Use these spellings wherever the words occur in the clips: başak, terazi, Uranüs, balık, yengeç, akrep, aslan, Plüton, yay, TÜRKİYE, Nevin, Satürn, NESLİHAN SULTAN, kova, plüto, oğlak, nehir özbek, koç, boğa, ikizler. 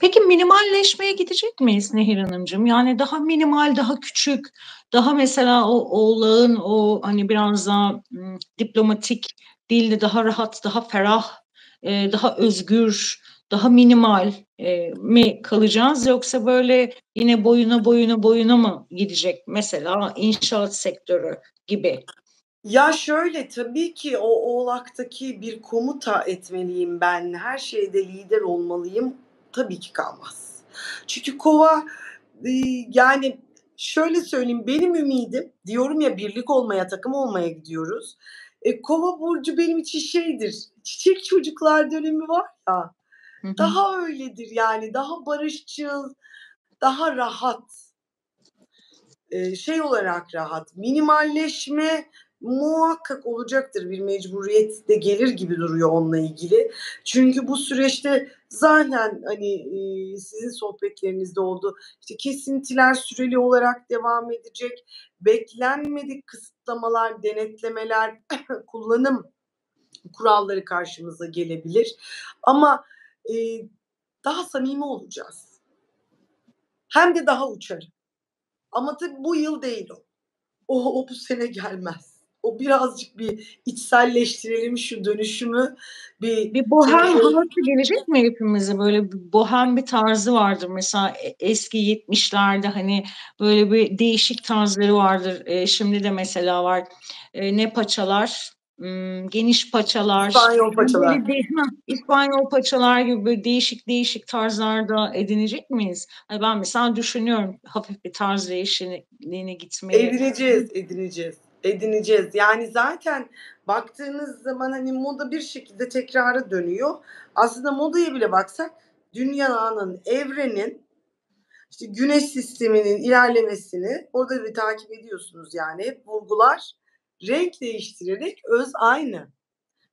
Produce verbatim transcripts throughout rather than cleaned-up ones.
Peki minimalleşmeye gidecek miyiz Nehir Hanımcığım? Yani daha minimal, daha küçük, daha mesela o oğlağın o hani biraz daha m, diplomatik dilde daha rahat, daha ferah, e, daha özgür, daha minimal e, mi kalacağız? Yoksa böyle yine boyuna boyuna boyuna mı gidecek mesela inşaat sektörü gibi? Ya şöyle, tabii ki o oğlaktaki bir komuta etmeliyim ben, her şeyde lider olmalıyım tabii ki kalmaz. Çünkü kova e, yani şöyle söyleyeyim, benim ümidim, diyorum ya birlik olmaya, takım olmaya gidiyoruz. E, kova burcu benim için şeydir, çiçek çocuklar dönemi var ya, hı hı. Daha öyledir yani, daha barışçıl, daha rahat, e, şey olarak rahat, minimalleşme muhakkak olacaktır, bir mecburiyet de gelir gibi duruyor onunla ilgili. Çünkü bu süreçte zaten hani e, sizin sohbetlerinizde oldu. İşte kesintiler süreli olarak devam edecek. Beklenmedik kısıtlamalar, denetlemeler, kullanım kuralları karşımıza gelebilir. Ama e, daha samimi olacağız. Hem de daha uçarı. Ama tabii bu yıl değil o. O, o bu sene gelmez. O birazcık bir içselleştirelim şu dönüşümü. Bir, bir bohem havası gelecek mi hepimize? Böyle bir bohem bir tarzı vardır. Mesela eski yetmişlerde hani böyle bir değişik tarzları vardır. E, şimdi de mesela var e, ne paçalar? Geniş paçalar, İspanyol paçalar. De, İspanyol paçalar gibi böyle değişik değişik tarzlarda edinecek miyiz? Yani ben mesela düşünüyorum hafif bir tarz değişikliğine gitmeye. Edineceğiz, edineceğiz. edineceğiz. Yani zaten baktığınız zaman hani moda bir şekilde tekrara dönüyor. Aslında modaya bile baksak dünyanın, evrenin, işte güneş sisteminin ilerlemesini orada bir takip ediyorsunuz yani. Hep bulgular renk değiştirerek öz aynı.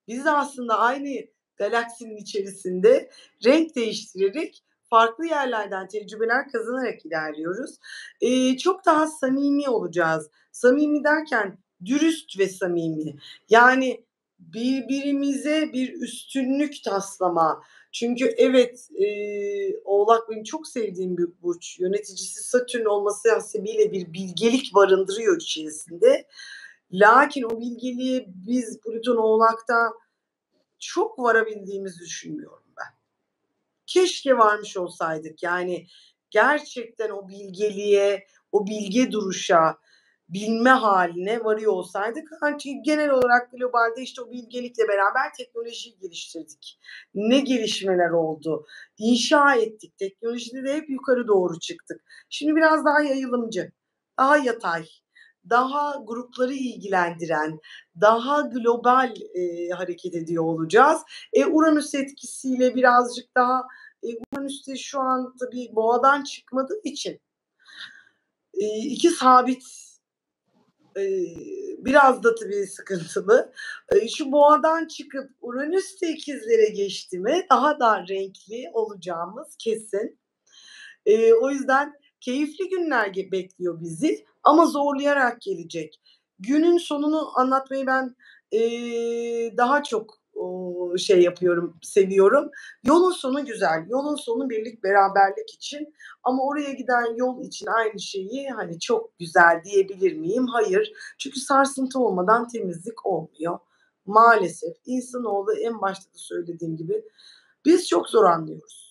Biz de aslında aynı galaksinin içerisinde renk değiştirerek farklı yerlerden tecrübeler kazanarak ilerliyoruz. Ee, çok daha samimi olacağız. Samimi derken dürüst ve samimi. Yani birbirimize bir üstünlük taslama. Çünkü evet e, Oğlak benim çok sevdiğim bir burç. Yöneticisi Satürn olması hasebiyle bir bilgelik barındırıyor içerisinde. Lakin o bilgeliği biz Plüton Oğlak'ta çok varabildiğimizi düşünmüyorum ben. Keşke varmış olsaydık. Yani gerçekten o bilgeliğe, o bilge duruşa, bilme haline varıyor olsaydık. Çünkü genel olarak globalde işte o bilgelikle beraber teknolojiyi geliştirdik. Ne gelişmeler oldu. İnşa ettik. Teknolojide de hep yukarı doğru çıktık. Şimdi biraz daha yayılımcı, daha yatay, daha grupları ilgilendiren, daha global e, hareket ediyor olacağız. E, Uranüs etkisiyle birazcık daha, e, Uranüs de şu an tabii boğadan çıkmadığı için e, iki sabit, e, biraz da tabii sıkıntılı. E, şu boğadan çıkıp Uranüs de ikizlere geçti mi daha da renkli olacağımız kesin. E, o yüzden keyifli günler bekliyor bizi. Ama zorlayarak gelecek. Günün sonunu anlatmayı ben e, daha çok o, şey yapıyorum, seviyorum. Yolun sonu güzel. Yolun sonu birlik, beraberlik için. Ama oraya giden yol için aynı şeyi hani çok güzel diyebilir miyim? Hayır. Çünkü sarsıntı olmadan temizlik olmuyor. Maalesef insanoğlu en başta da söylediğim gibi biz çok zor anlıyoruz.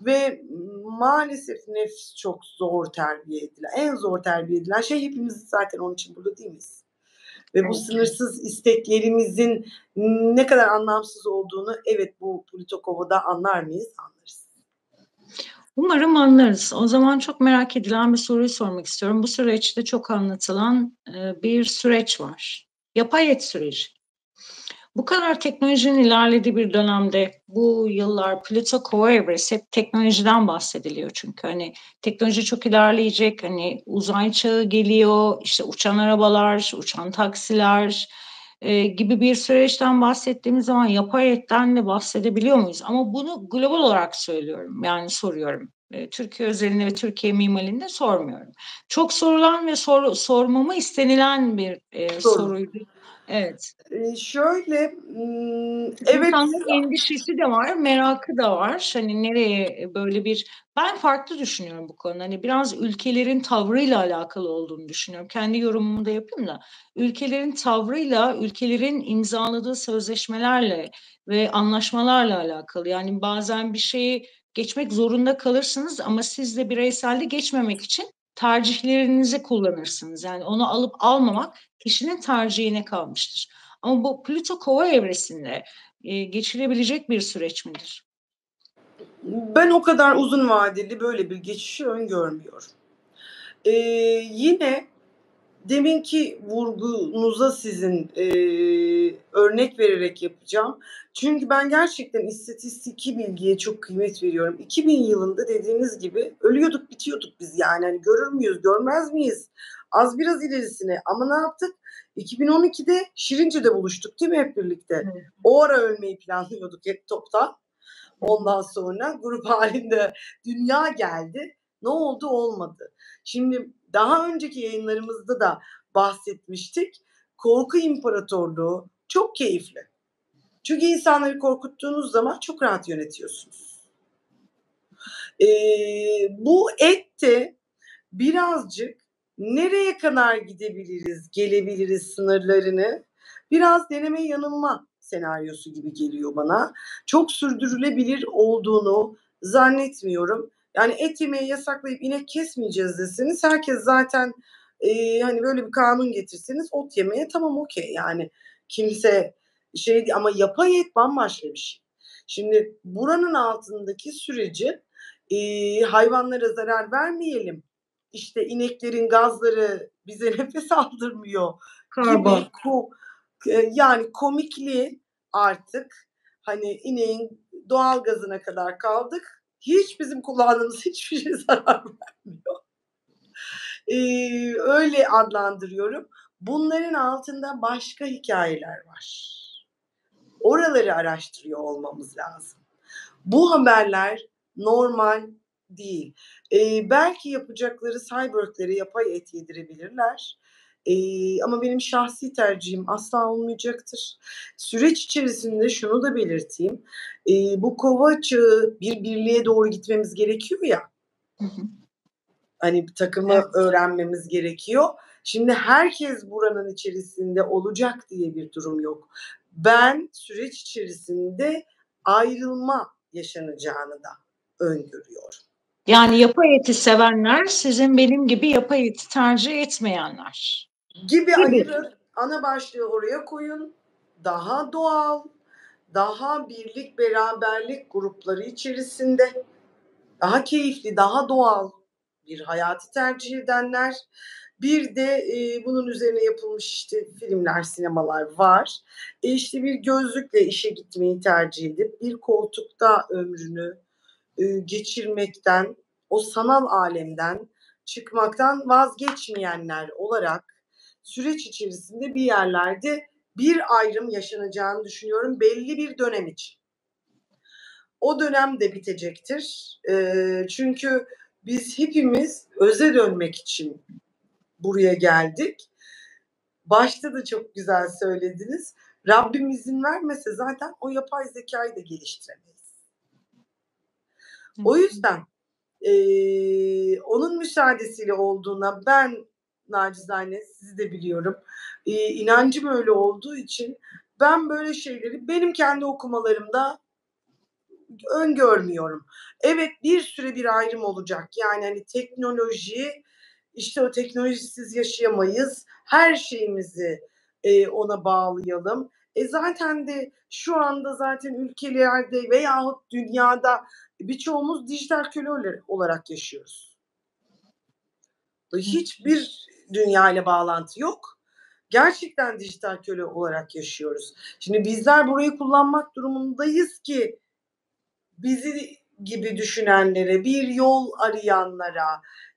Ve maalesef nefs çok zor terbiye edilen, en zor terbiye edilen şey, hepimiz zaten onun için burada değil miyiz? Ve bu sınırsız isteklerimizin ne kadar anlamsız olduğunu evet bu Plüto Kova'da anlar mıyız? Anlarız. Umarım anlarız. O zaman çok merak edilen bir soruyu sormak istiyorum. Bu süreçte çok anlatılan bir süreç var. Yapay et süreci. Bu kadar teknolojinin ilerlediği bir dönemde bu yıllar Plüto Kova evresi hep teknolojiden bahsediliyor çünkü hani teknoloji çok ilerleyecek, hani uzay çağı geliyor, işte uçan arabalar, uçan taksiler e, gibi bir süreçten bahsettiğimiz zaman yapay etten de bahsedebiliyor muyuz? Ama bunu global olarak söylüyorum, yani soruyorum. Türkiye özelinde ve Türkiye mimarinde sormuyorum. Çok sorulan ve sor, sormamı istenilen bir e, soruydu. Evet. Ee, şöyle, evet. İnsanın endişesi de var, merakı da var. Hani nereye böyle bir... Ben farklı düşünüyorum bu konuda. Hani biraz ülkelerin tavrıyla alakalı olduğunu düşünüyorum. Kendi yorumumu da yapayım da. Ülkelerin tavrıyla, ülkelerin imzaladığı sözleşmelerle ve anlaşmalarla alakalı. Yani bazen bir şeyi geçmek zorunda kalırsınız ama siz de bireyselde geçmemek için tercihlerinizi kullanırsınız. Yani onu alıp almamak kişinin tercihine kalmıştır. Ama bu Plüto Kova evresinde e, geçirebilecek bir süreç midir? Ben o kadar uzun vadeli böyle bir geçişi öngörmüyorum. Ee, yine deminki vurgunuza sizin e, örnek vererek yapacağım. Çünkü ben gerçekten istatistiki bilgiye çok kıymet veriyorum. iki bin yılında dediğiniz gibi ölüyorduk, bitiyorduk biz yani. Hani görür müyüz, görmez miyiz? Az biraz ilerisine. Ama ne yaptık? iki bin on iki'de Şirince'de buluştuk değil mi hep birlikte? Hı. O ara ölmeyi planlıyorduk hep toptan. Ondan sonra grup halinde dünya geldi. Ne oldu? Olmadı. Şimdi daha önceki yayınlarımızda da bahsetmiştik. Korku imparatorluğu çok keyifli. Çünkü insanları korkuttuğunuz zaman çok rahat yönetiyorsunuz. Ee, bu ette birazcık nereye kadar gidebiliriz, gelebiliriz sınırlarını biraz deneme yanılma senaryosu gibi geliyor bana. Çok sürdürülebilir olduğunu zannetmiyorum. Yani et yemeği yasaklayıp inek kesmeyeceğiz deseniz herkes zaten e, hani böyle bir kanun getirseniz ot yemeye tamam okey yani kimse şey ama yapay et bambaşka bir şey. Şimdi buranın altındaki süreci e, hayvanlara zarar vermeyelim. İşte ineklerin gazları bize nefes aldırmıyor. Karbon. Ko, yani komikliği artık hani ineğin doğal gazına kadar kaldık. Hiç bizim kullandığımız hiçbir şey zarar vermiyor. Ee, öyle adlandırıyorum. Bunların altında başka hikayeler var. Oraları araştırıyor olmamız lazım. Bu haberler normal değil. Ee, belki yapacakları cyborglere yapay et yedirebilirler. Ee, ama benim şahsi tercihim asla olmayacaktır. Süreç içerisinde şunu da belirteyim. Ee, bu kova çağı bir birliğe doğru gitmemiz gerekiyor ya. Hı hı. Hani bir takımı evet. öğrenmemiz gerekiyor. Şimdi herkes buranın içerisinde olacak diye bir durum yok. Ben süreç içerisinde ayrılma yaşanacağını da öngörüyorum. Yani yapay eti sevenler, sizin benim gibi yapay eti tercih etmeyenler. Gibi ayırır. Ana başlığı oraya koyun. Daha doğal, daha birlik, beraberlik grupları içerisinde daha keyifli, daha doğal bir hayatı tercih edenler. Bir de e, bunun üzerine yapılmış işte filmler, sinemalar var. E işte bir gözlükle işe gitmeyi tercih edip bir koltukta ömrünü geçirmekten, o sanal alemden çıkmaktan vazgeçmeyenler olarak süreç içerisinde bir yerlerde bir ayrım yaşanacağını düşünüyorum belli bir dönem için. O dönem de bitecektir. Ee, çünkü biz hepimiz öze dönmek için buraya geldik. Başta da çok güzel söylediniz. Rabbim izin vermese zaten o yapay zekayı da geliştiremeyiz. O yüzden e, onun müsaadesiyle olduğuna ben nacizane sizi de biliyorum. E, inancım öyle olduğu için ben böyle şeyleri benim kendi okumalarımda öngörmüyorum. Evet bir süre bir ayrım olacak. Yani hani teknoloji işte o teknolojisiz yaşayamayız. Her şeyimizi e, ona bağlayalım. E zaten de şu anda zaten ülkelerde veyahut dünyada birçoğumuz dijital köle olarak yaşıyoruz. Hiçbir dünyayla bağlantı yok. Gerçekten dijital köle olarak yaşıyoruz. Şimdi bizler burayı kullanmak durumundayız ki bizi gibi düşünenlere, bir yol arayanlara,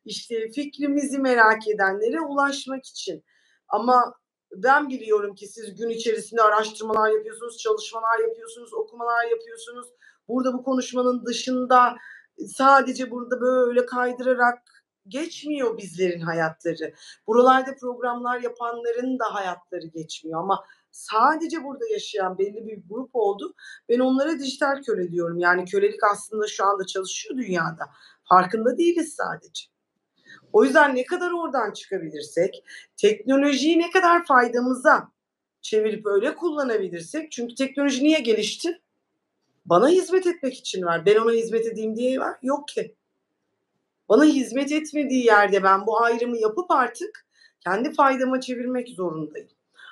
işte fikrimizi merak edenlere ulaşmak için. Ama ben biliyorum ki siz gün içerisinde araştırmalar yapıyorsunuz, çalışmalar yapıyorsunuz, okumalar yapıyorsunuz. Burada bu konuşmanın dışında sadece burada böyle kaydırarak geçmiyor bizlerin hayatları. Buralarda programlar yapanların da hayatları geçmiyor ama sadece burada yaşayan belli bir grup oldu. Ben onlara dijital köle diyorum. Yani kölelik aslında şu anda çalışıyor dünyada. Farkında değiliz sadece. O yüzden ne kadar oradan çıkabilirsek, teknolojiyi ne kadar faydamıza çevirip öyle kullanabilirsek. Çünkü teknoloji niye gelişti? Bana hizmet etmek için var. Ben ona hizmet edeyim diye var. Yok ki. Bana hizmet etmediği yerde ben bu ayrımı yapıp artık kendi faydama çevirmek zorundayım.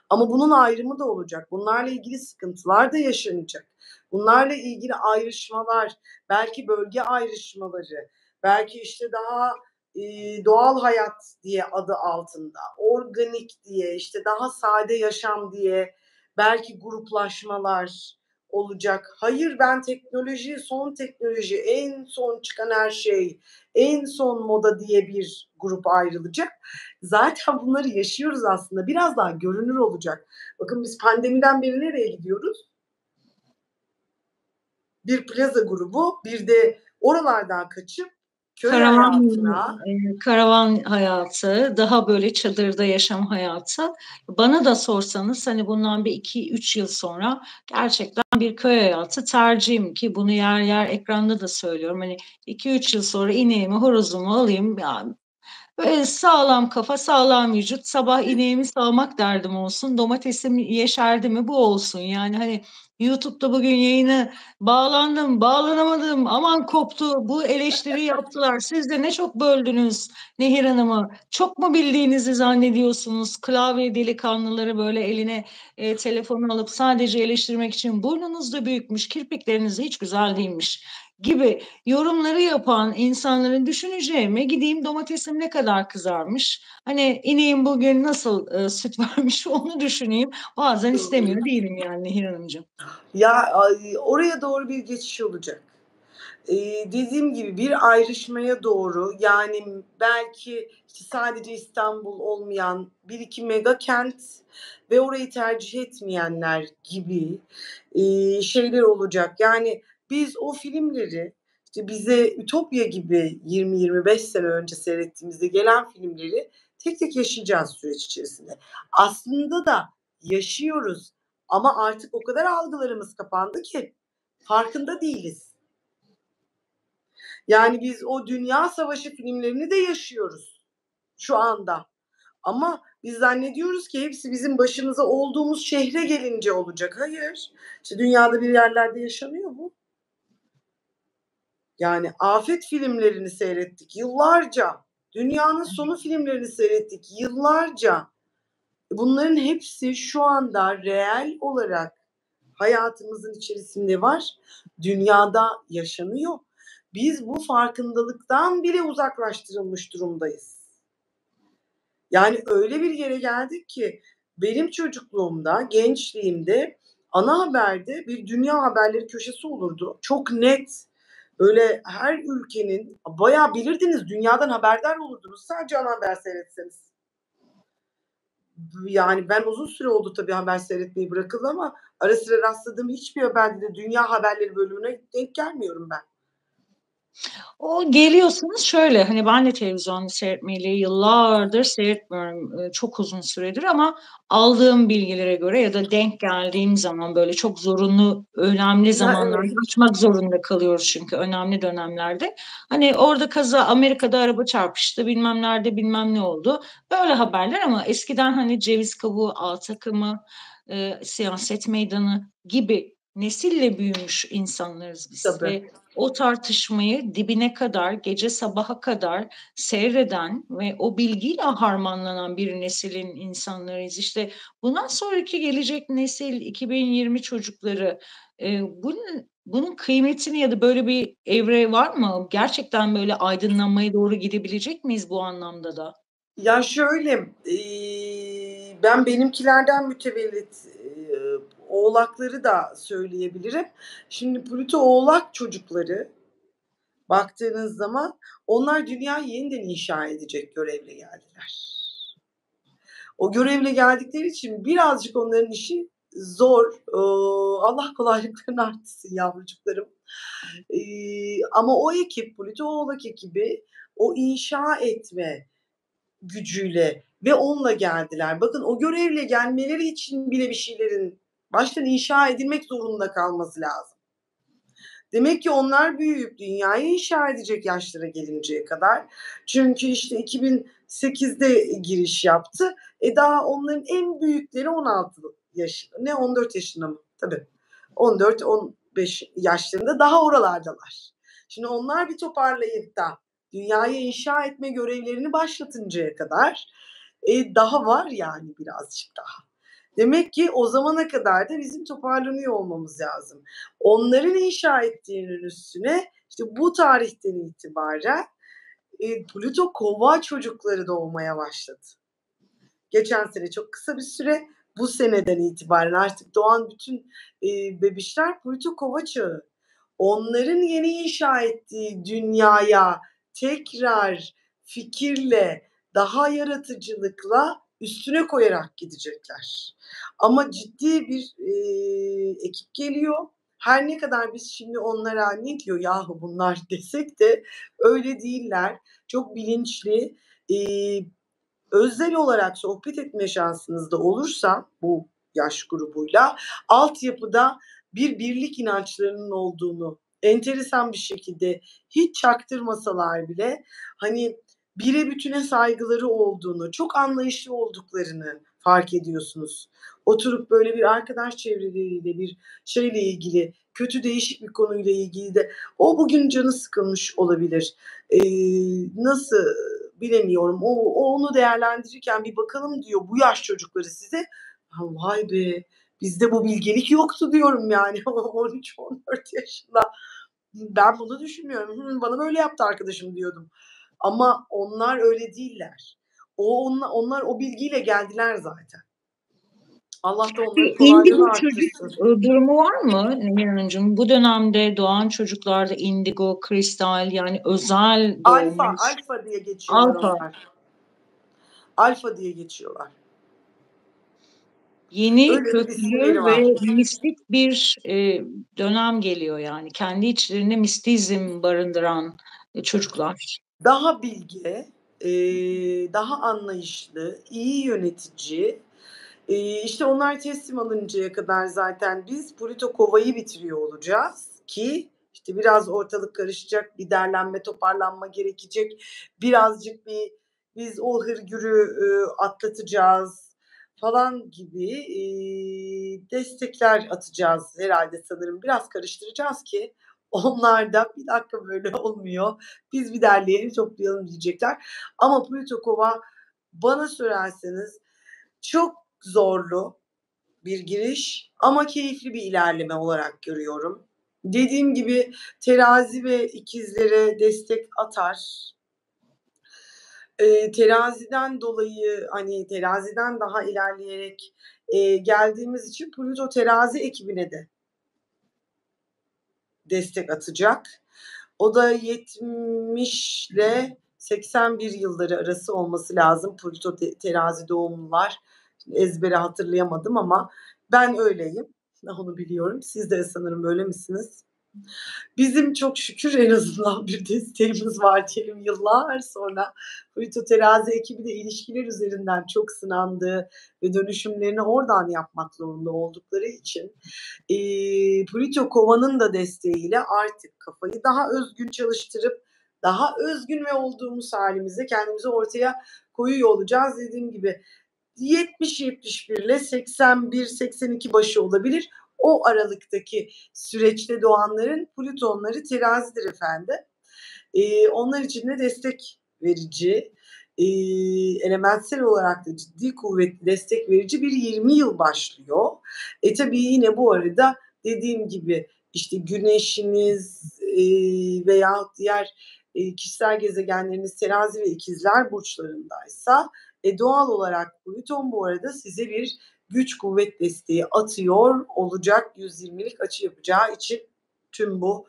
Ama bunun ayrımı da olacak. Bunlarla ilgili sıkıntılar da yaşanacak. Bunlarla ilgili ayrışmalar, belki bölge ayrışmaları, belki işte daha e, doğal hayat diye adı altında, organik diye, işte daha sade yaşam diye belki gruplaşmalar olacak. Hayır, ben teknoloji, son teknoloji, en son çıkan her şey, en son moda diye bir grup ayrılacak. Zaten bunları yaşıyoruz aslında. Biraz daha görünür olacak. Bakın biz pandemiden beri nereye gidiyoruz? Bir plaza grubu, bir de oralardan kaçıp köy karavan, hayatına. Karavan hayatı, daha böyle çadırda yaşam hayatı. Bana da sorsanız hani bundan bir iki üç yıl sonra gerçekten bir köy hayatı tercihim, ki bunu yer yer ekranda da söylüyorum. Hani iki üç yıl sonra ineğimi, horozumu alayım. Yani böyle sağlam kafa, sağlam vücut, sabah ineğimi sağmak derdim olsun, domatesim yeşerdi mi bu olsun. Yani hani YouTube'da bugün yayına bağlandım, bağlanamadım, aman koptu, bu eleştiri yaptılar. Siz de ne çok böldünüz Nehir Hanım'ı. Çok mu bildiğinizi zannediyorsunuz? Klavye delikanlıları böyle eline e, telefonu alıp sadece eleştirmek için, burnunuz da büyükmüş, kirpikleriniz hiç güzel değilmiş gibi yorumları yapan insanların düşüneceğime gideyim domatesim ne kadar kızarmış, hani ineğim bugün nasıl e, süt vermiş onu düşüneyim. Bazen istemiyor değilim yani Nehir Hanımcığım. Ya oraya doğru bir geçiş olacak. Ee, dediğim gibi bir ayrışmaya doğru, yani belki işte sadece İstanbul olmayan bir iki mega kent ve orayı tercih etmeyenler gibi e, şeyler olacak. Yani biz o filmleri, işte bize Ütopya gibi yirmi yirmi beş sene önce seyrettiğimizde gelen filmleri tek tek yaşayacağız süreç içerisinde. Aslında da yaşıyoruz ama artık o kadar algılarımız kapandı ki farkında değiliz. Yani biz o Dünya Savaşı filmlerini de yaşıyoruz şu anda. Ama biz zannediyoruz ki hepsi bizim başımıza olduğumuz şehre gelince olacak. Hayır. İşte dünyada bir yerlerde yaşanıyor bu. Yani afet filmlerini seyrettik yıllarca. Dünyanın sonu filmlerini seyrettik yıllarca. Bunların hepsi şu anda reel olarak hayatımızın içerisinde var. Dünyada yaşanıyor. Biz bu farkındalıktan bile uzaklaştırılmış durumdayız. Yani öyle bir yere geldik ki benim çocukluğumda, gençliğimde ana haberde bir dünya haberleri köşesi olurdu. Çok net. Öyle her ülkenin bayağı bilirdiniz, dünyadan haberdar olurdunuz sadece ana haber seyretseniz. Yani ben uzun süre oldu tabii haber seyretmeyi bırakıldı ama ara sıra rastladığım hiçbir haberde de dünya haberleri bölümüne denk gelmiyorum ben. O geliyorsunuz şöyle, hani ben de televizyonu seyretmeyle yıllardır seyretmiyorum, çok uzun süredir, ama aldığım bilgilere göre ya da denk geldiğim zaman böyle çok zorunlu, önemli zamanlarda açmak zorunda kalıyoruz çünkü önemli dönemlerde. Hani orada kaza, Amerika'da araba çarpıştı, bilmem nerede bilmem ne oldu, böyle haberler. Ama eskiden hani ceviz kabuğu, A takımı, e, siyaset meydanı gibi nesille büyümüş insanlarız biz. Tabii. Ve o tartışmayı dibine kadar, gece sabaha kadar seyreden ve o bilgiyle harmanlanan bir neslin insanlarıyız. İşte bundan sonraki gelecek nesil, iki bin yirmi çocukları, e, bunun, bunun kıymetini ya da böyle bir evre var mı? Gerçekten böyle aydınlanmaya doğru gidebilecek miyiz bu anlamda da? Ya şöyle, e, ben benimkilerden mütevellit e, oğlakları da söyleyebilirim. Şimdi plüto oğlak çocukları baktığınız zaman onlar dünyayı yeniden inşa edecek görevle geldiler. O görevle geldikleri için birazcık onların işi zor. Ee, Allah kolaylıklarını artırsın yavrucuklarım. Ee, ama o ekip, plüto oğlak ekibi, o inşa etme gücüyle ve onunla geldiler. Bakın o görevle gelmeleri için bile bir şeylerin baştan inşa edilmek zorunda kalması lazım. Demek ki onlar büyüyüp dünyayı inşa edecek yaşlara gelinceye kadar. Çünkü işte iki bin sekizde giriş yaptı. E daha onların en büyükleri on altı yaşında. Ne on dört yaşında mı? Tabii. on dört on beş yaşlarında daha oralardalar. Şimdi onlar bir toparlayıp da dünyayı inşa etme görevlerini başlatıncaya kadar e, daha var yani birazcık daha. Demek ki o zamana kadar da bizim toparlanıyor olmamız lazım. Onların inşa ettiğinin üstüne işte bu tarihten itibaren e, Plüto kova çocukları doğmaya başladı. Geçen sene çok kısa bir süre, bu seneden itibaren artık doğan bütün e, bebişler Plüto kova çağı. Onların yeni inşa ettiği dünyaya tekrar fikirle, daha yaratıcılıkla üstüne koyarak gidecekler. Ama ciddi bir e, ekip geliyor. Her ne kadar biz şimdi onlara ne diyor yahu bunlar desek de öyle değiller. Çok bilinçli, e, özel olarak sohbet etme şansınız da olursa bu yaş grubuyla altyapıda bir birlik inançlarının olduğunu enteresan bir şekilde hiç çaktırmasalar bile hani bire bütüne saygıları olduğunu, çok anlayışlı olduklarını fark ediyorsunuz. Oturup böyle bir arkadaş çevreleriyle bir şeyle ilgili, kötü değişik bir konuyla ilgili de o bugün canı sıkılmış olabilir. Ee, nasıl bilemiyorum. O, o onu değerlendirirken bir bakalım diyor bu yaş çocukları size. Ha, vay be. Bizde bu bilgelik yoktu diyorum yani on üç on dört yaşında. Ben bunu düşünmüyorum. Bana böyle yaptı arkadaşım diyordum. Ama onlar öyle değiller. O onlar, onlar o bilgiyle geldiler zaten. Allah da onları kolaylığı artırsın. Durumu var mı Nehir? Bu dönemde doğan çocuklarda indigo, kristal yani özel alfa, alfa diye geçiyorlar. Alfa. Alfa diye geçiyorlar. Yeni köklü ve mistik bir e, dönem geliyor yani. Kendi içlerinde mistizm barındıran e, çocuklar. Daha bilge, e, daha anlayışlı, iyi yönetici. E, işte onlar teslim alıncaya kadar zaten biz Plüto kovayı bitiriyor olacağız ki işte biraz ortalık karışacak, bir derlenme, toparlanma gerekecek. Birazcık bir biz o hırgürü e, atlatacağız falan gibi e, destekler atacağız herhalde sanırım. Biraz karıştıracağız ki onlar da bir dakika böyle olmuyor. Biz bir derleyelim toplayalım diyecekler. Ama Plüto kova bana söylerseniz çok zorlu bir giriş ama keyifli bir ilerleme olarak görüyorum. Dediğim gibi terazi ve ikizlere destek atar. E, teraziden dolayı hani teraziden daha ilerleyerek e, geldiğimiz için Plüto terazi ekibine de destek atacak. O da yetmiş ile seksen bir yılları arası olması lazım. Plüto te terazi doğumlular. Şimdi ezbere hatırlayamadım ama ben öyleyim. Onu biliyorum. Siz de sanırım öyle misiniz? Bizim çok şükür en azından bir desteğimiz var diyelim yıllar sonra. Plüto terazi ekibi de ilişkiler üzerinden çok sınandığı ve dönüşümlerini oradan yapmak zorunda oldukları için e, Plüto kovanın da desteğiyle artık kafayı daha özgün çalıştırıp daha özgün ve olduğumuz halimizde kendimizi ortaya koyuyor olacağız. Dediğim gibi yetmiş yetmiş bir ile seksen bir seksen iki başı olabilir. O aralıktaki süreçte doğanların Plütonları terazidir efendim. Ee, onlar için de destek verici, e, elementsel olarak da ciddi kuvvetli destek verici bir yirmi yıl başlıyor. E tabii yine bu arada dediğim gibi işte güneşiniz e, veya diğer e, kişisel gezegenleriniz terazi ve ikizler burçlarındaysa e, doğal olarak Plüton bu arada size bir güç kuvvet desteği atıyor olacak, yüz yirmilik açı yapacağı için tüm bu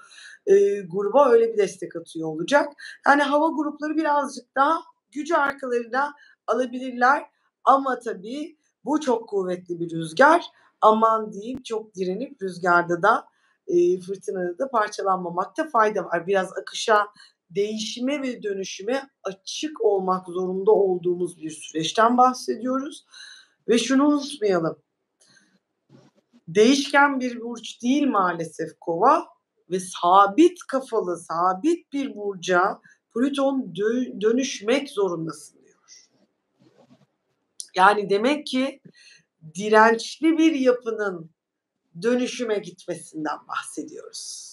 e, gruba öyle bir destek atıyor olacak. Yani hava grupları birazcık daha gücü arkalarına alabilirler ama tabii bu çok kuvvetli bir rüzgar. Aman diyeyim çok direnip rüzgarda da e, fırtınada da parçalanmamakta fayda var. Biraz akışa değişime ve dönüşüme açık olmak zorunda olduğumuz bir süreçten bahsediyoruz. Ve şunu unutmayalım. Değişken bir burç değil maalesef kova ve sabit kafalı, sabit bir burca Plüton dö dönüşmek zorundasın diyor. Yani demek ki dirençli bir yapının dönüşüme gitmesinden bahsediyoruz.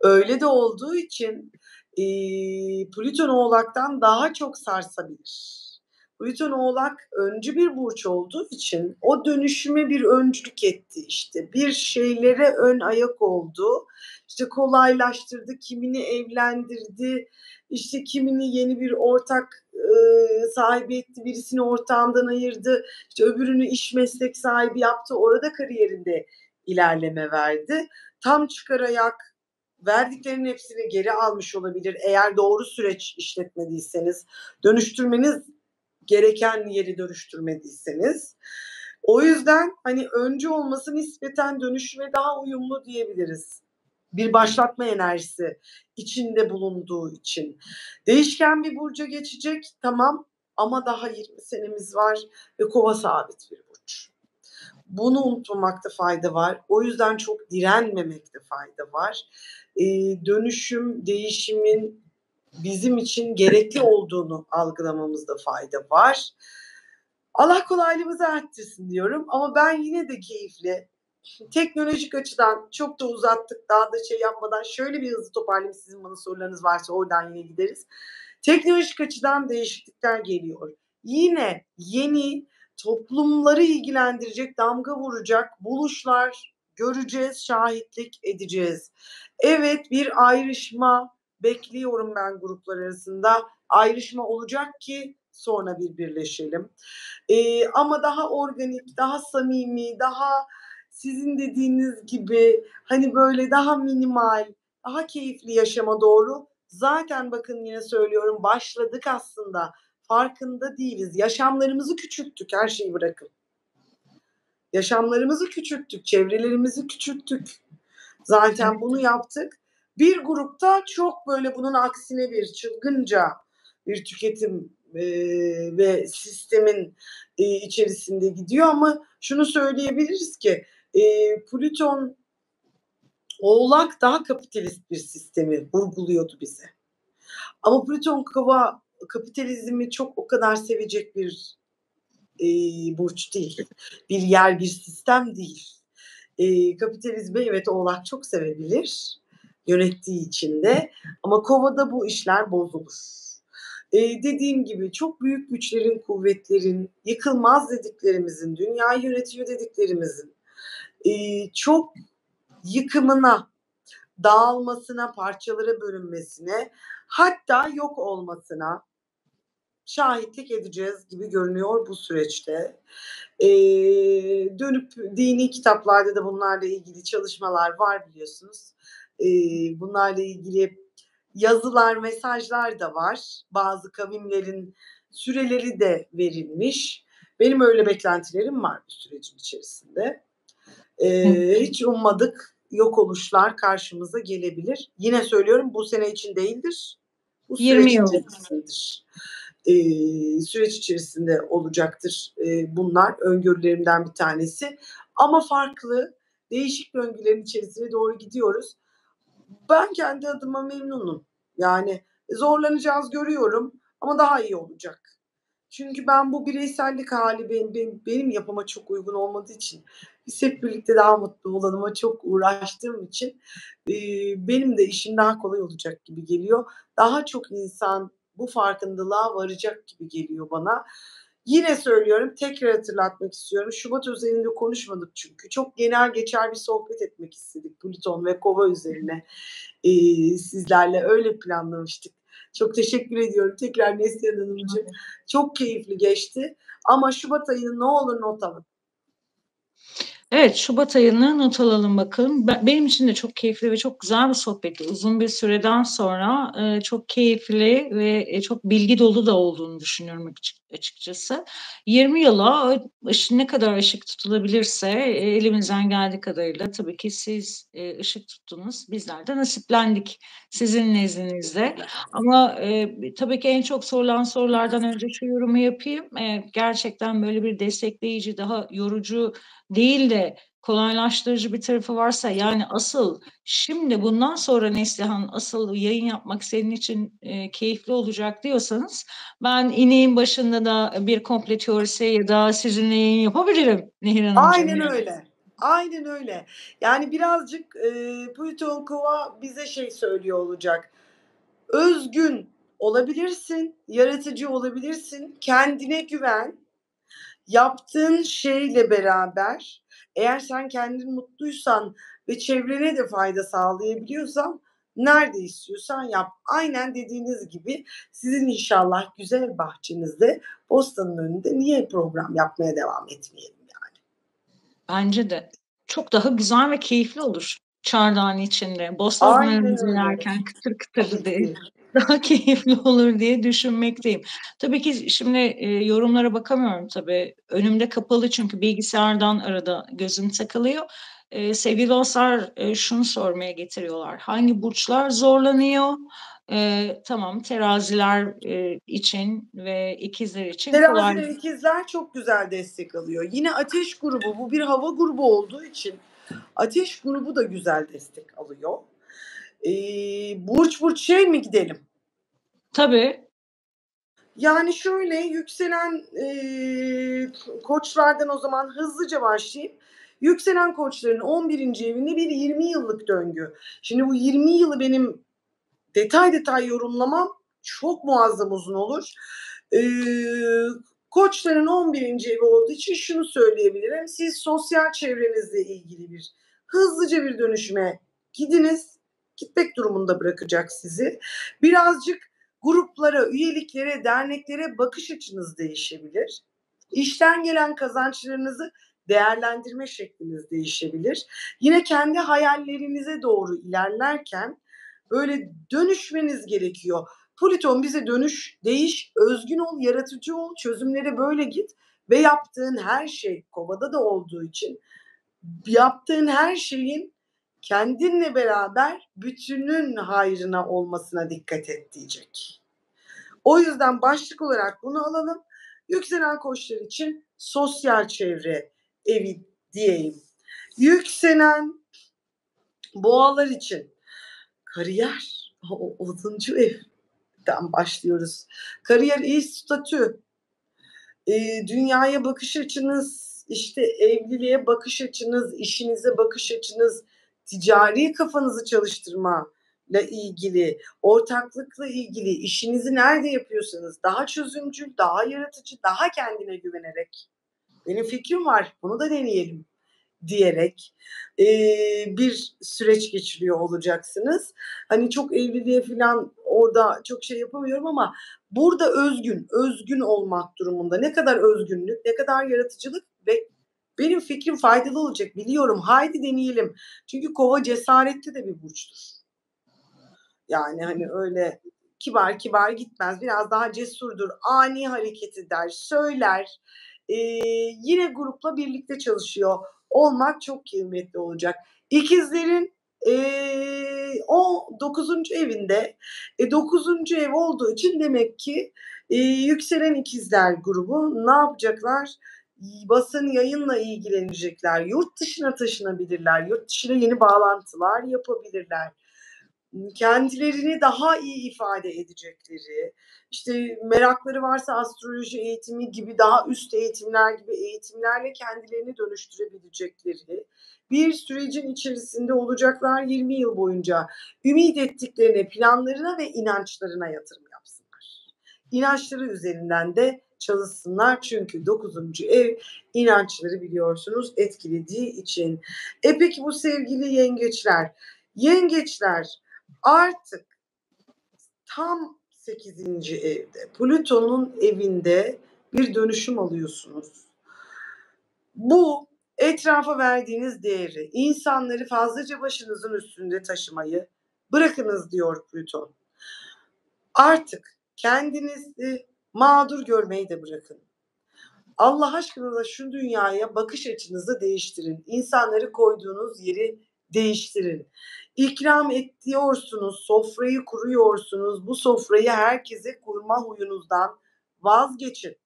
Öyle de olduğu için e, Plüton oğlaktan daha çok sarsabilir. Plüton oğlak öncü bir burç olduğu için o dönüşüme bir öncülük etti işte. Bir şeylere ön ayak oldu. İşte kolaylaştırdı, kimini evlendirdi, işte kimini yeni bir ortak e, sahibi etti, birisini ortağından ayırdı. İşte öbürünü iş meslek sahibi yaptı, orada kariyerinde ilerleme verdi. Tam çıkar ayak. Verdiklerinin hepsini geri almış olabilir. Eğer doğru süreç işletmediyseniz, dönüştürmeniz gereken yeri dönüştürmediyseniz. O yüzden hani öncü olması nispeten dönüşüme daha uyumlu diyebiliriz. Bir başlatma enerjisi içinde bulunduğu için. Değişken bir burca geçecek, tamam, ama daha yirmi senemiz var ve kova sabit bir burç. Bunu unutmamakta fayda var. O yüzden çok direnmemekte fayda var. Ee, dönüşüm, değişimin bizim için gerekli olduğunu algılamamızda fayda var. Allah kolaylığımızı arttırsın diyorum. Ama ben yine de keyifli. Teknolojik açıdan çok da uzattık. Daha da şey yapmadan şöyle bir hızlı toparlayayım. Sizin bana sorularınız varsa oradan yine gideriz. Teknolojik açıdan değişiklikler geliyor. Yine yeni toplumları ilgilendirecek, damga vuracak buluşlar göreceğiz, şahitlik edeceğiz. Evet, bir ayrışma bekliyorum ben gruplar arasında. Ayrışma olacak ki sonra bir birleşelim. Ee, ama daha organik, daha samimi, daha sizin dediğiniz gibi hani böyle daha minimal, daha keyifli yaşama doğru. Zaten bakın yine söylüyorum, başladık aslında. Farkında değiliz. Yaşamlarımızı küçülttük. Her şeyi bırakın. Yaşamlarımızı küçülttük. Çevrelerimizi küçülttük. Zaten bunu yaptık. Bir grupta çok böyle bunun aksine bir çılgınca bir tüketim e, ve sistemin e, içerisinde gidiyor. Ama şunu söyleyebiliriz ki e, Plüton oğlak daha kapitalist bir sistemi vurguluyordu bize. Ama Plüton kova kapitalizmi çok o kadar sevecek bir e, burç değil. Bir yer, bir sistem değil. E, kapitalizmi evet oğlak çok sevebilir. Yönettiği için de. Ama kovada bu işler bozulur. E, dediğim gibi çok büyük güçlerin, kuvvetlerin, yıkılmaz dediklerimizin, dünyayı yönetiyor dediklerimizin e, çok yıkımına, dağılmasına, parçalara bölünmesine, hatta yok olmasına şahitlik edeceğiz gibi görünüyor bu süreçte. Ee, dönüp dini kitaplarda da bunlarla ilgili çalışmalar var biliyorsunuz. Ee, bunlarla ilgili yazılar, mesajlar da var. Bazı kavimlerin süreleri de verilmiş. Benim öyle beklentilerim var bu sürecin içerisinde. Ee, hiç ummadık yok oluşlar karşımıza gelebilir. Yine söylüyorum, bu sene için değildir. Bu süreç içerisindedir. Ee, süreç içerisinde olacaktır. Ee, bunlar öngörülerimden bir tanesi. Ama farklı, değişik döngülerin içerisine doğru gidiyoruz. Ben kendi adıma memnunum. Yani zorlanacağız görüyorum ama daha iyi olacak. Çünkü ben bu bireysellik hali benim, benim, benim yapıma çok uygun olmadığı için, biz hep birlikte daha mutlu olanıma çok uğraştığım için e, benim de işim daha kolay olacak gibi geliyor. Daha çok insan bu farkındalığa varacak gibi geliyor bana. Yine söylüyorum, tekrar hatırlatmak istiyorum. Şubat özelinde konuşmadık çünkü. Çok genel geçer bir sohbet etmek istedik. Plüton ve kova üzerine e, sizlerle öyle planlamıştık. Çok teşekkür ediyorum. Tekrar Neslihan Hanımcığım. Çok keyifli geçti. Ama Şubat ayını ne olur not alın. Evet, Şubat ayını not alalım bakın. Ben- Benim için de çok keyifli ve çok güzel bir sohbetti. Uzun bir süreden sonra e, çok keyifli ve e, çok bilgi dolu da olduğunu düşünüyorum açık- açıkçası. yirmi yıla e, ışı- ne kadar ışık tutulabilirse e, elimizden geldiği kadarıyla tabii ki siz e, ışık tuttunuz. Bizler de nasiplendik sizin nezdinizde. Ama e, tabii ki en çok sorulan sorulardan önce şu yorumu yapayım. E, gerçekten böyle bir destekleyici, daha yorucu değil de kolaylaştırıcı bir tarafı varsa, yani asıl şimdi bundan sonra Neslihan asıl yayın yapmak senin için e, keyifli olacak diyorsanız, ben ineğin başında da bir komplo teorisi ya da sizinle yayın yapabilirim Nehir Hanımcığım. Aynen öyle. Aynen öyle. Yani birazcık e, Plüton kova bize şey söylüyor olacak. Özgün olabilirsin, yaratıcı olabilirsin, kendine güven. Yaptığın şeyle beraber eğer sen kendin mutluysan ve çevrene de fayda sağlayabiliyorsan nerede istiyorsan yap. Aynen dediğiniz gibi sizin inşallah güzel bahçenizde, postanın önünde niye program yapmaya devam etmeyelim yani. Bence de çok daha güzel ve keyifli olur çardağın içinde. Aynen Bostanlarımızı öyle. yerken kıtır kıtır Tabii değil. ki. Daha keyifli olur diye düşünmekteyim. Tabii ki şimdi e, yorumlara bakamıyorum tabii. Önümde kapalı çünkü bilgisayardan arada gözüm takılıyor. E, sevgili dostlar e, şunu sormaya getiriyorlar. Hangi burçlar zorlanıyor? E, tamam, teraziler e, için ve ikizler için kolay. Terazi ve ikizler çok güzel destek alıyor. Yine ateş grubu, bu bir hava grubu olduğu için ateş grubu da güzel destek alıyor. Ee, burç burç şey mi gidelim? Tabii. Yani şöyle yükselen eee, koçlardan o zaman hızlıca başlayayım. Yükselen koçların on birinci evinde bir yirmi yıllık döngü. Şimdi bu yirmi yılı benim detay detay yorumlamam çok muazzam uzun olur. Eee, koçların on birinci evi olduğu için şunu söyleyebilirim. Siz sosyal çevrenizle ilgili bir hızlıca bir dönüşüme gidiniz. Gitmek durumunda bırakacak sizi. Birazcık gruplara, üyeliklere, derneklere bakış açınız değişebilir. İşten gelen kazançlarınızı değerlendirme şekliniz değişebilir. Yine kendi hayallerinize doğru ilerlerken böyle dönüşmeniz gerekiyor. Plüton bize dönüş, değiş, özgün ol, yaratıcı ol, çözümlere böyle git ve yaptığın her şey kovada da olduğu için yaptığın her şeyin kendinle beraber bütünün hayrına olmasına dikkat et diyecek. O yüzden başlık olarak bunu alalım. Yükselen koçlar için sosyal çevre evi diyeyim. Yükselen boğalar için kariyer o onuncu evden başlıyoruz. Kariyer, iyi statü, e, dünyaya bakış açınız, işte evliliğe bakış açınız, işinize bakış açınız, ticari kafanızı çalıştırma ile ilgili, ortaklıkla ilgili, işinizi nerede yapıyorsanız daha çözümcül, daha yaratıcı, daha kendine güvenerek benim fikrim var, bunu da deneyelim diyerek e, bir süreç geçiriyor olacaksınız. Hani çok evliliğe falan orada çok şey yapamıyorum ama burada özgün, özgün olmak durumunda. Ne kadar özgünlük, ne kadar yaratıcılık ve benim fikrim faydalı olacak biliyorum. Haydi deneyelim. Çünkü kova cesaretli de bir burçtur. Yani hani öyle kibar kibar gitmez. Biraz daha cesurdur. Ani hareket eder, söyler. Ee, yine grupla birlikte çalışıyor olmak çok kıymetli olacak. İkizlerin ee, o dokuzuncu evinde e, dokuzuncu ev olduğu için demek ki ee, yükselen ikizler grubu ne yapacaklar? Basın yayınla ilgilenecekler. Yurt dışına taşınabilirler. Yurt dışına yeni bağlantılar yapabilirler. Kendilerini daha iyi ifade edecekleri, işte merakları varsa astroloji eğitimi gibi daha üst eğitimler gibi eğitimlerle kendilerini dönüştürebilecekleri bir sürecin içerisinde olacaklar yirmi yıl boyunca. Ümit ettiklerine, planlarına ve inançlarına yatırım yapsınlar. İnançları üzerinden de çalışsınlar çünkü dokuzuncu ev inançları biliyorsunuz etkilediği için. E peki bu sevgili yengeçler. Yengeçler artık tam sekizinci evde Plüton'un evinde bir dönüşüm alıyorsunuz. Bu Etrafa verdiğiniz değeri, insanları fazlaca başınızın üstünde taşımayı bırakınız diyor Plüton. Artık kendinizi mağdur görmeyi de bırakın. Allah aşkına şu dünyaya bakış açınızı değiştirin. İnsanları koyduğunuz yeri değiştirin. İkram ediyorsunuz, sofrayı kuruyorsunuz. Bu sofrayı herkese kurma huyunuzdan vazgeçin.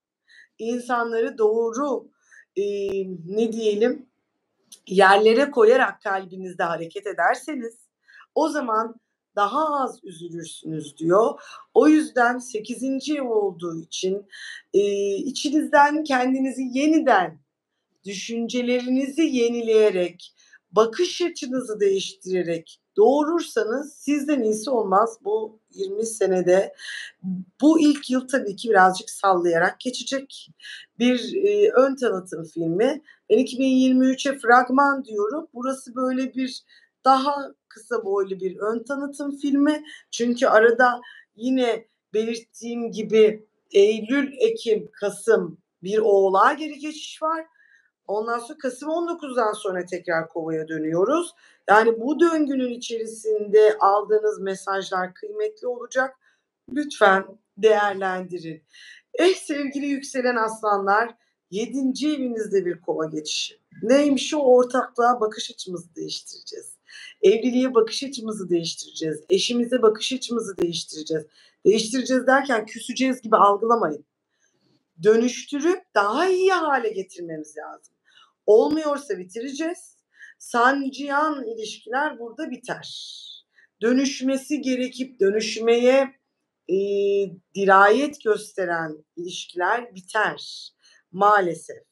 İnsanları doğru e, ne diyelim yerlere koyarak kalbinizde hareket ederseniz o zaman daha az üzülürsünüz diyor. O yüzden sekizinci ev olduğu için e, içinizden kendinizi yeniden, düşüncelerinizi yenileyerek, bakış açınızı değiştirerek doğurursanız sizden iyisi olmaz bu yirmi senede. Bu ilk yıl tabii ki birazcık sallayarak geçecek bir e, ön tanıtım filmi. Ben iki bin yirmi üçe fragman diyorum. Burası böyle bir daha kısa boylu bir ön tanıtım filmi. Çünkü arada yine belirttiğim gibi Eylül, Ekim, Kasım bir oğlağa geri geçiş var. Ondan sonra Kasım on dokuzdan sonra tekrar kovaya dönüyoruz. Yani bu döngünün içerisinde aldığınız mesajlar kıymetli olacak. Lütfen değerlendirin. Eh sevgili yükselen aslanlar, yedinci evinizde bir kova geçişi. Neymiş o? Ortaklığa bakış açımızı değiştireceğiz. Evliliğe bakış açımızı değiştireceğiz. Eşimize bakış açımızı değiştireceğiz. Değiştireceğiz derken küseceğiz gibi algılamayın. Dönüştürüp daha iyi hale getirmemiz lazım. Olmuyorsa bitireceğiz. Sancıyan ilişkiler burada biter. Dönüşmesi gerekip dönüşmeye e, dirayet gösteren ilişkiler biter. Maalesef.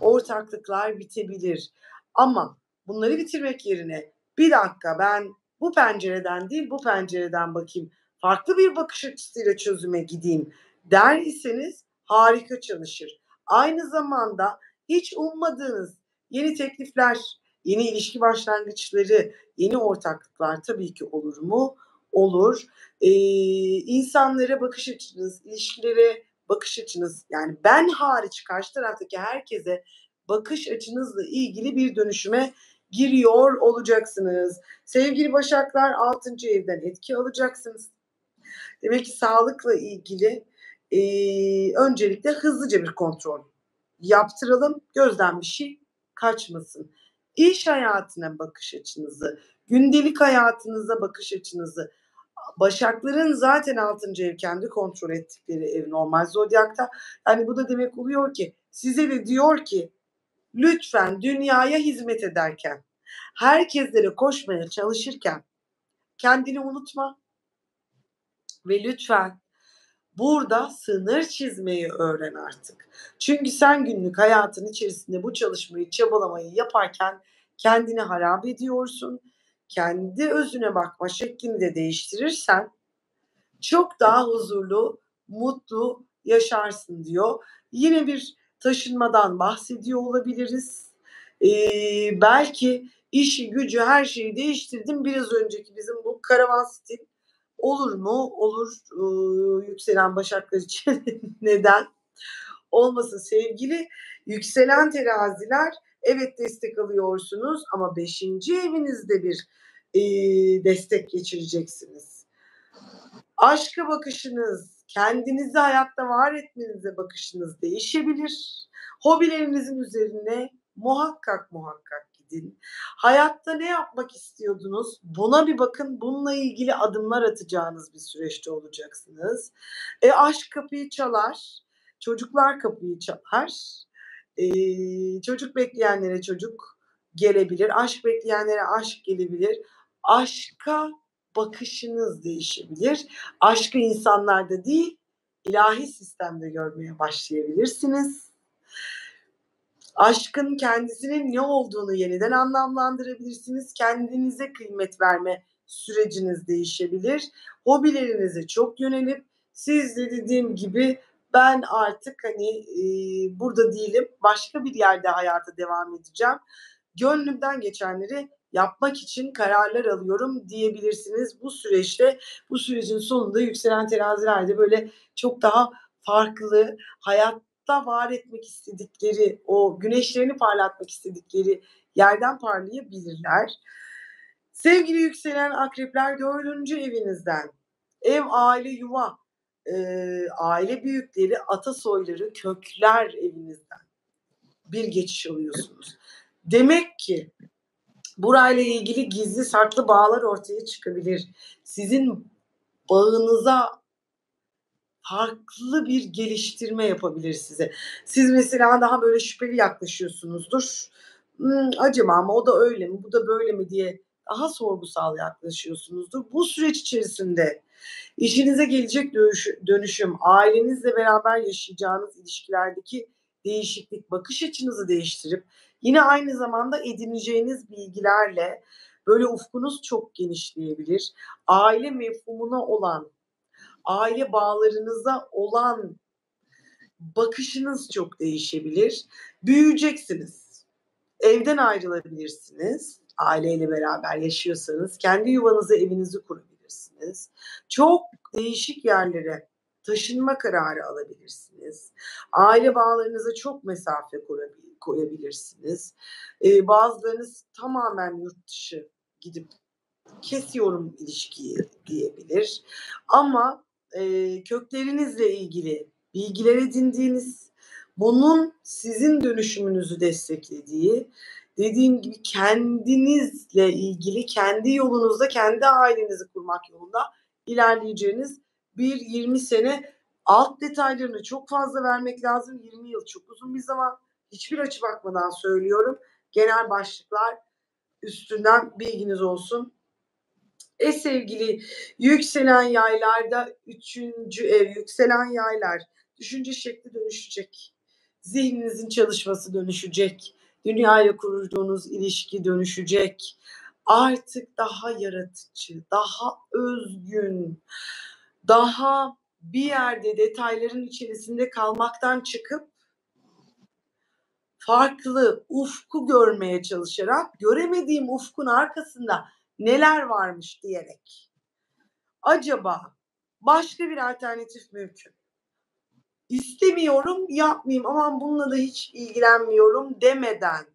Ortaklıklar bitebilir. Ama bunları bitirmek yerine bir dakika ben bu pencereden değil bu pencereden bakayım. Farklı bir bakış açısıyla çözüme gideyim der iseniz harika çalışır. Aynı zamanda hiç ummadığınız yeni teklifler, yeni ilişki başlangıçları, yeni ortaklıklar tabii ki olur mu? Olur. Ee, insanlara bakış açınız, ilişkilere bakış açınız, yani ben hariç karşı taraftaki herkese bakış açınızla ilgili bir dönüşüme giriyor olacaksınız. Sevgili Başaklar, altıncı evden etki alacaksınız. Demek ki sağlıkla ilgili Ee, öncelikle hızlıca bir kontrol yaptıralım. Gözden bir şey kaçmasın. İş hayatına bakış açınızı, gündelik hayatınıza bakış açınızı. Başakların zaten altıncı ev kendi kontrol ettikleri ev normal zodyakta. Yani bu da demek oluyor ki size de diyor ki lütfen dünyaya hizmet ederken, herkeslere koşmaya çalışırken kendini unutma ve lütfen burada sınır çizmeyi öğren artık. Çünkü sen günlük hayatın içerisinde bu çalışmayı, çabalamayı yaparken kendini harap ediyorsun. Kendi özüne bakma şeklini de değiştirirsen çok daha huzurlu, mutlu yaşarsın diyor. Yine bir taşınmadan bahsediyor olabiliriz. Ee, belki işi, gücü, her şeyi değiştirdim. Biraz önceki bizim bu karavan stil. Olur mu? Olur. Ee, yükselen Başaklar için neden olmasın sevgili yükselen teraziler? Evet, destek alıyorsunuz ama beşinci evinizde bir e, destek geçireceksiniz. Aşka bakışınız, kendinizi hayatta var etmenize bakışınız değişebilir. Hobilerinizin üzerine muhakkak muhakkak gidin. Hayatta ne yapmak istiyordunuz? Buna bir bakın. Bununla ilgili adımlar atacağınız bir süreçte olacaksınız. E, aşk kapıyı çalar. Çocuklar kapıyı çalar. E, çocuk bekleyenlere çocuk gelebilir. Aşk bekleyenlere aşk gelebilir. Aşka bakışınız değişebilir. Aşkı insanlarda değil, ilahi sistemde görmeye başlayabilirsiniz. Aşkın kendisinin ne olduğunu yeniden anlamlandırabilirsiniz. Kendinize kıymet verme süreciniz değişebilir. Hobilerinize çok yönelip siz de dediğim gibi ben artık hani e, burada değilim, başka bir yerde hayata devam edeceğim. Gönlümden geçenleri yapmak için kararlar alıyorum diyebilirsiniz. Bu süreçte, bu sürecin sonunda yükselen terazilerde böyle çok daha farklı hayat hayatta var etmek istedikleri, o güneşlerini parlatmak istedikleri yerden parlayabilirler. Sevgili yükselen akrepler, dördüncü evinizden ev, aile, yuva, e, aile büyükleri, atasoyları, kökler evinizden bir geçiş alıyorsunuz. Demek ki burayla ilgili gizli saklı bağlar ortaya çıkabilir. Sizin bağınıza farklı bir geliştirme yapabilir size. Siz mesela daha böyle şüpheli yaklaşıyorsunuzdur. Hmm, acaba ama o da öyle mi, bu da böyle mi diye daha sorgusal yaklaşıyorsunuzdur. Bu süreç içerisinde işinize gelecek dönüşüm, ailenizle beraber yaşayacağınız ilişkilerdeki değişiklik, bakış açınızı değiştirip yine aynı zamanda edineceğiniz bilgilerle böyle ufkunuz çok genişleyebilir. Aile mefhumuna olan, aile bağlarınıza olan bakışınız çok değişebilir. Büyüyeceksiniz. Evden ayrılabilirsiniz. Aileyle beraber yaşıyorsanız kendi yuvanızı, evinizi kurabilirsiniz. Çok değişik yerlere taşınma kararı alabilirsiniz. Aile bağlarınıza çok mesafe koyabilirsiniz. Ee, bazılarınız tamamen yurt dışı gidip kesiyorum ilişkiyi diyebilir. Ama e, köklerinizle ilgili bilgiler edindiğiniz, bunun sizin dönüşümünüzü desteklediği, dediğim gibi kendinizle ilgili, kendi yolunuzda, kendi ailenizi kurmak yolunda ilerleyeceğiniz bir yirmi sene. Alt detaylarını çok fazla vermek lazım. yirmi yıl çok uzun bir zaman. Hiçbir açı bakmadan söylüyorum. Genel başlıklar üstünden bilginiz olsun. E sevgili yükselen yaylarda üçüncü ev, yükselen yaylar düşünce şekli dönüşecek. Zihninizin çalışması dönüşecek. Dünyayla kurduğunuz ilişki dönüşecek. Artık daha yaratıcı, daha özgün, daha bir yerde detayların içerisinde kalmaktan çıkıp farklı ufku görmeye çalışarak, göremediğim ufkun arkasında neler varmış diyerek, acaba başka bir alternatif mümkün. İstemiyorum, yapmayayım, aman bununla da hiç ilgilenmiyorum demeden,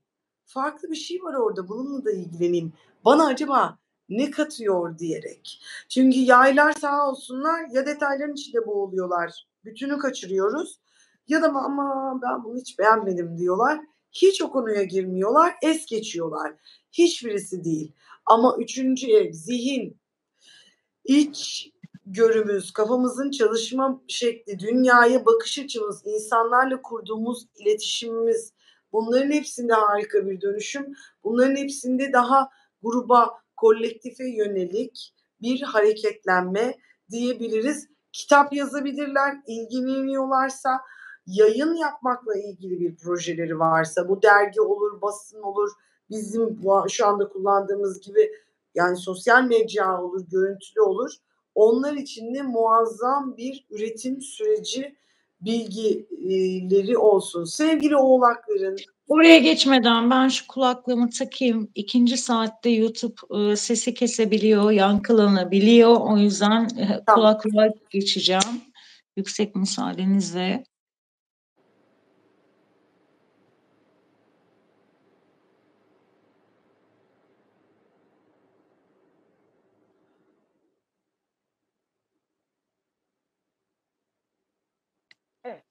farklı bir şey var orada, bununla da ilgileneyim, bana acaba ne katıyor diyerek. Çünkü yaylar sağ olsunlar ya detayların içinde boğuluyorlar, bütünü kaçırıyoruz, ya da aman ben bunu hiç beğenmedim diyorlar, hiç o konuya girmiyorlar, es geçiyorlar. Hiçbirisi değil. Ama üçüncü ev, zihin, iç görümüz, kafamızın çalışma şekli, dünyaya bakış açımız, insanlarla kurduğumuz iletişimimiz, bunların hepsinde harika bir dönüşüm. Bunların hepsinde daha gruba, kolektife yönelik bir hareketlenme diyebiliriz. Kitap yazabilirler, ilgileniyorlarsa, yayın yapmakla ilgili bir projeleri varsa, bu dergi olur, basın olur, bizim şu anda kullandığımız gibi yani sosyal mecra olur, görüntülü olur. Onlar için de muazzam bir üretim süreci, bilgileri olsun. Sevgili oğlakların... Oraya geçmeden ben şu kulaklığımı takayım. İkinci saatte YouTube e, sesi kesebiliyor, yankılanabiliyor. O yüzden e, tamam. Kulaklığa geçeceğim. Yüksek müsaadenizle. Evet.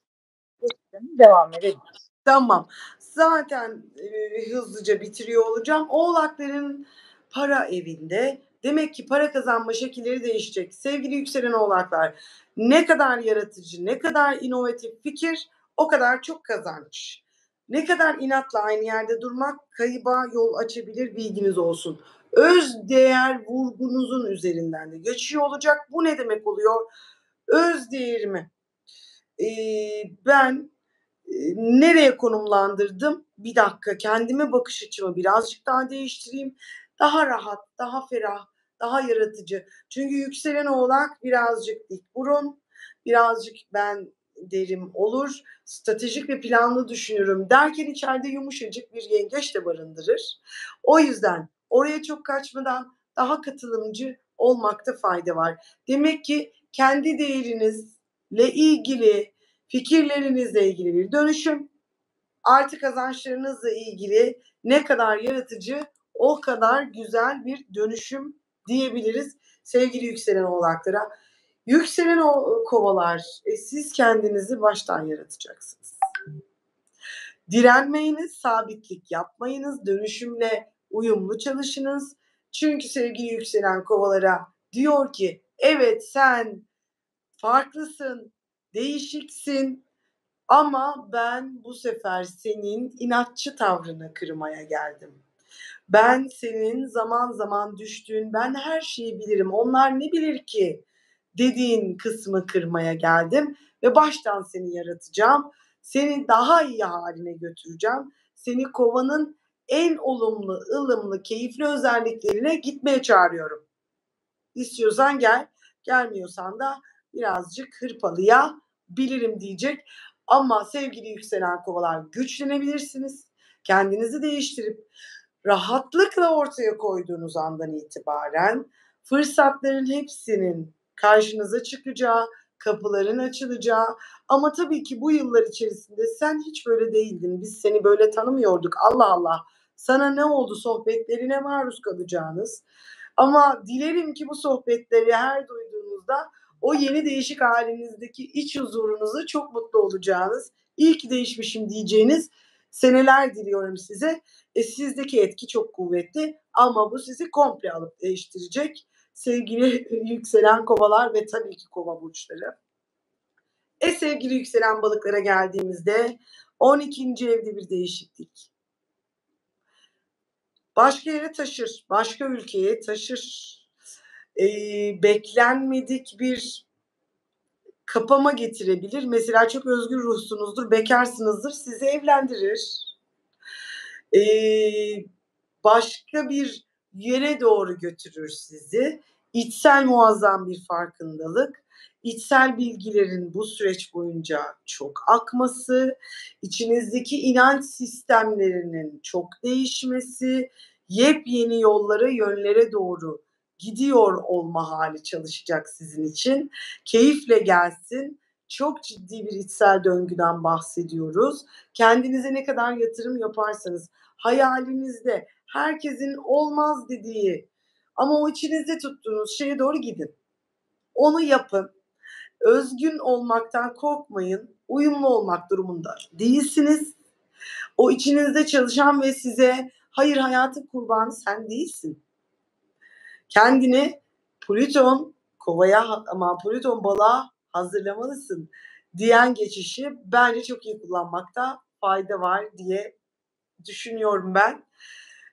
Devam edelim. Tamam. Zaten e, hızlıca bitiriyor olacağım. Oğlakların para evinde. Demek ki para kazanma şekilleri değişecek. Sevgili yükselen oğlaklar, ne kadar yaratıcı, ne kadar inovatif fikir, o kadar çok kazanç. Ne kadar inatla aynı yerde durmak kayıba yol açabilir, bilginiz olsun. Öz değer vurgunuzun üzerinden de geçiyor olacak. Bu ne demek oluyor? Öz değerimi e, ben nereye konumlandırdım? Bir dakika, kendime bakış açımı birazcık daha değiştireyim. Daha rahat, daha ferah, daha yaratıcı. Çünkü yükselen oğlak birazcık dik burun, birazcık ben derim olur. Stratejik ve planlı düşünürüm derken içeride yumuşacık bir yengeç de barındırır. O yüzden oraya çok kaçmadan daha katılımcı olmakta fayda var. Demek ki kendi değerinizle ilgili Fikirlerinizle ilgili bir dönüşüm, artı kazançlarınızla ilgili ne kadar yaratıcı o kadar güzel bir dönüşüm diyebiliriz sevgili yükselen oğlaklara. Yükselen o kovalar, e, siz kendinizi baştan yaratacaksınız. Direnmeyiniz, sabitlik yapmayınız, dönüşümle uyumlu çalışınız. Çünkü sevgili yükselen kovalara diyor ki evet sen farklısın, değişiksin ama ben bu sefer senin inatçı tavrını kırmaya geldim. Ben senin zaman zaman düştüğün, ben her şeyi bilirim, onlar ne bilir ki dediğin kısmı kırmaya geldim ve baştan seni yaratacağım. Seni daha iyi haline götüreceğim. Seni kovanın en olumlu, ılımlı, keyifli özelliklerine gitmeye çağırıyorum. İstiyorsan gel, gelmiyorsan da birazcık hırpalayabilirim diyecek. Ama sevgili yükselen kovalar, güçlenebilirsiniz. Kendinizi değiştirip rahatlıkla ortaya koyduğunuz andan itibaren fırsatların hepsinin karşınıza çıkacağı, kapıların açılacağı ama tabii ki bu yıllar içerisinde sen hiç böyle değildin, biz seni böyle tanımıyorduk, Allah Allah sana ne oldu sohbetlerine maruz kalacağınız ama dilerim ki bu sohbetleri her duyduğunuzda o yeni değişik halinizdeki iç huzurunuzu çok mutlu olacağınız, iyi ki değişmişim diyeceğiniz seneler diliyorum size. E, sizdeki etki çok kuvvetli ama bu sizi komple alıp değiştirecek sevgili yükselen kovalar ve tabii ki kova burçları. E sevgili yükselen balıklara geldiğimizde on ikinci evde bir değişiklik. Başka yere taşır, başka ülkeye taşır. E, beklenmedik bir kapama getirebilir. Mesela çok özgür ruhsunuzdur, bekarsınızdır, sizi evlendirir. E, başka bir yere doğru götürür sizi. İçsel muazzam bir farkındalık, içsel bilgilerin bu süreç boyunca çok akması, içinizdeki inanç sistemlerinin çok değişmesi, yepyeni yollara, yönlere doğru gidiyor olma hali çalışacak sizin için. Keyifle gelsin. Çok ciddi bir içsel döngüden bahsediyoruz. Kendinize ne kadar yatırım yaparsanız, hayalinizde herkesin olmaz dediği ama o içinizde tuttuğunuz şeye doğru gidin. Onu yapın. Özgün olmaktan korkmayın. Uyumlu olmak durumunda değilsiniz. O içinizde çalışan ve size hayır hayatın kurbanı sen değilsin. Kendini Plüton kovaya ama Plüton balığa hazırlamalısın diyen geçişi bence çok iyi kullanmakta fayda var diye düşünüyorum ben.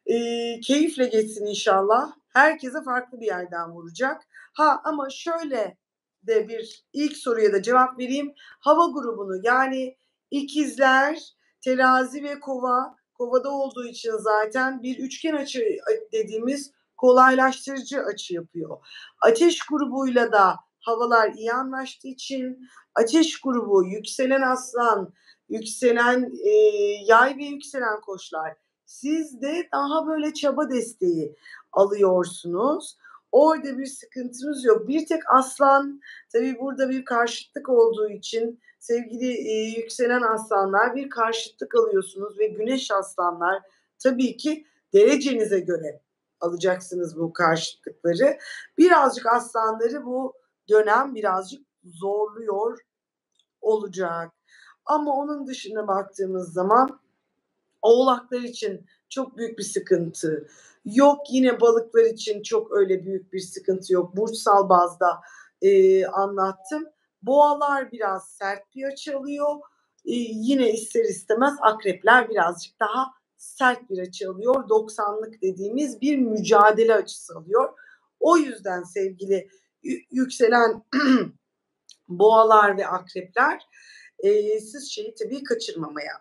E, keyifle geçsin inşallah. Herkese farklı bir yerden vuracak. Ha ama şöyle de bir ilk soruya da cevap vereyim. Hava grubunu yani ikizler, terazi ve kova, kovada olduğu için zaten bir üçgen açı dediğimiz kolaylaştırıcı açı yapıyor. Ateş grubuyla da havalar iyi anlaştığı için ateş grubu, yükselen aslan, yükselen e, yay ve yükselen koçlar, siz de daha böyle çaba desteği alıyorsunuz. Orada bir sıkıntınız yok. Bir tek aslan, tabii burada bir karşıtlık olduğu için sevgili e, yükselen aslanlar bir karşıtlık alıyorsunuz ve güneş aslanlar tabii ki derecenize göre alacaksınız bu karşıtlıkları. Birazcık aslanları bu dönem birazcık zorluyor olacak. Ama onun dışında baktığımız zaman oğlaklar için çok büyük bir sıkıntı yok. Yine balıklar için çok öyle büyük bir sıkıntı yok. Burçsal bazda e, anlattım. Boğalar biraz sert bir açı alıyor. E, yine ister istemez akrepler birazcık daha sert bir açı alıyor. doksanlık dediğimiz bir mücadele açısı alıyor. O yüzden sevgili yükselen boğalar ve akrepler e, siz şeyi tabii kaçırmamaya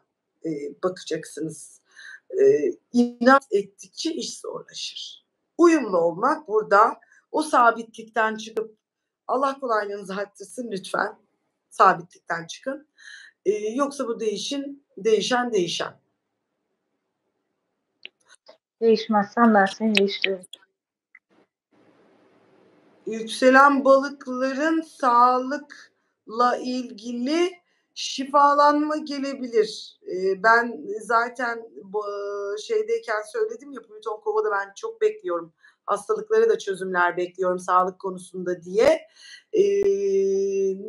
bakacaksınız. Ee, inat ettikçe iş zorlaşır. Uyumlu olmak burada, o sabitlikten çıkıp Allah kolaylığınızı arttırsın lütfen. Sabitlikten çıkın. Ee, yoksa bu değişin, değişen değişen. Değişmezsen ben seni değiştiririm. Yükselen balıkların sağlıkla ilgili Şifalanma gelebilir. Ee, ben zaten şeydeyken söyledim ya, Plüton Kova'da ben çok bekliyorum. Hastalıklara da çözümler bekliyorum sağlık konusunda diye. Ee,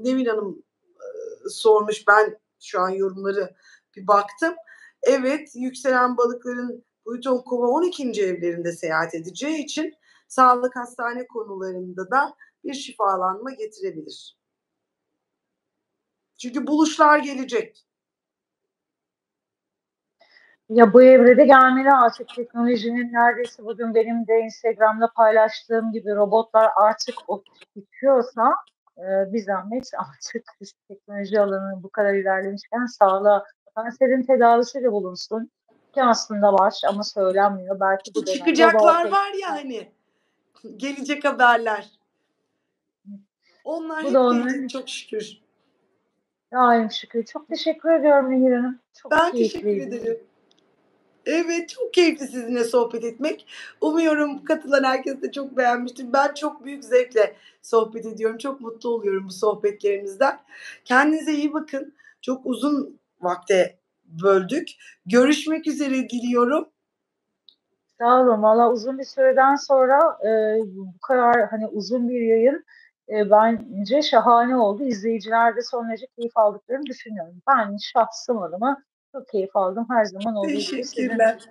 Nevin Hanım e, sormuş, ben şu an yorumları bir baktım. Evet, yükselen balıkların Plüton Kova on ikinci evlerinde seyahat edeceği için sağlık, hastane konularında da bir şifalanma getirebilir. Çünkü buluşlar gelecek. Ya bu evrede gelmeli artık teknolojinin, neredeyse bugün benim de Instagram'da paylaştığım gibi robotlar artık bitiyorsa e, bir zahmet artık teknoloji alanı bu kadar ilerlemişken sağlığa, kanserin tedavisi de bulunsun. Ki aslında var ama söylenmiyor. Belki bu çıkacaklar var ya hani, gelecek haberler. Onlar bu hep onların... çok şükür. Daim şükür. Çok teşekkür ediyorum Nehir Hanım. Çok ben teşekkür ederim. Evet, çok keyifli sizinle sohbet etmek. Umuyorum katılan herkes de çok beğenmiştir. Ben çok büyük zevkle sohbet ediyorum. Çok mutlu oluyorum bu sohbetlerimizden. Kendinize iyi bakın. Çok uzun vakte böldük. Görüşmek üzere diliyorum. Sağ olun. Valla uzun bir süreden sonra e, bu kadar hani uzun bir yayın E, bence şahane oldu. İzleyiciler de son derece keyif aldıklarını düşünüyorum. Ben şahsım adıma çok keyif aldım. Her zaman olduğu gibi. Teşekkürler.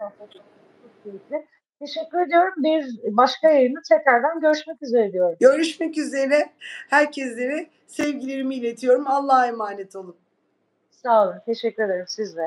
Teşekkür ediyorum. Bir başka yayında tekrardan görüşmek üzere diyorum. Görüşmek üzere. Herkese sevgilerimi iletiyorum. Allah'a emanet olun. Sağ olun. Teşekkür ederim. Siz de.